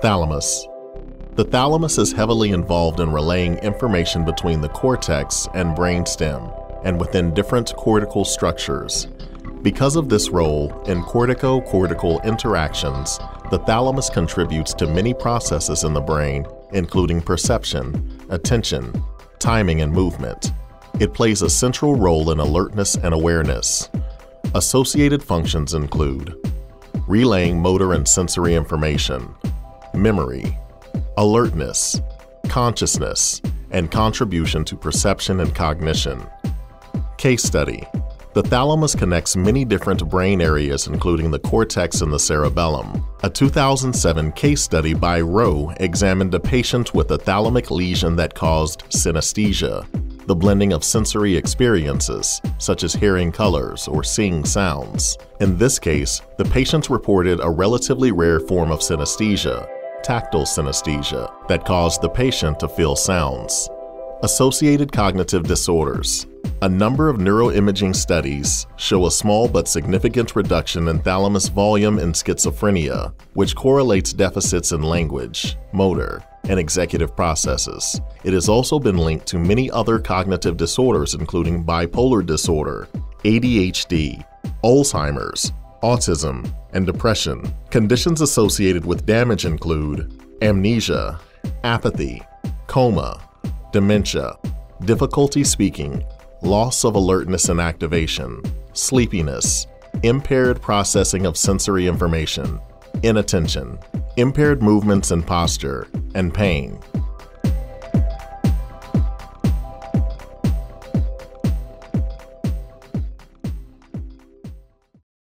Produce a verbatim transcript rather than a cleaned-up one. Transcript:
Thalamus. The thalamus is heavily involved in relaying information between the cortex and brainstem and within different cortical structures. Because of this role in cortico-cortical interactions, the thalamus contributes to many processes in the brain, including perception, attention, timing, and movement. It plays a central role in alertness and awareness. Associated functions include relaying motor and sensory information, memory, alertness, consciousness, and contribution to perception and cognition. Case study. The thalamus connects many different brain areas, including the cortex and the cerebellum. A two thousand seven case study by Rowe examined a patient with a thalamic lesion that caused synesthesia, the blending of sensory experiences, such as hearing colors or seeing sounds. In this case, the patients reported a relatively rare form of synesthesia, tactile synesthesia, that caused the patient to feel sounds. Associated cognitive disorders. A number of neuroimaging studies show a small but significant reduction in thalamus volume in schizophrenia, which correlates deficits in language, motor, and executive processes. It has also been linked to many other cognitive disorders, including bipolar disorder, A D H D, Alzheimer's, autism, and depression. Conditions associated with damage include amnesia, apathy, coma, dementia, difficulty speaking, loss of alertness and activation, sleepiness, impaired processing of sensory information, inattention, impaired movements and posture, and pain.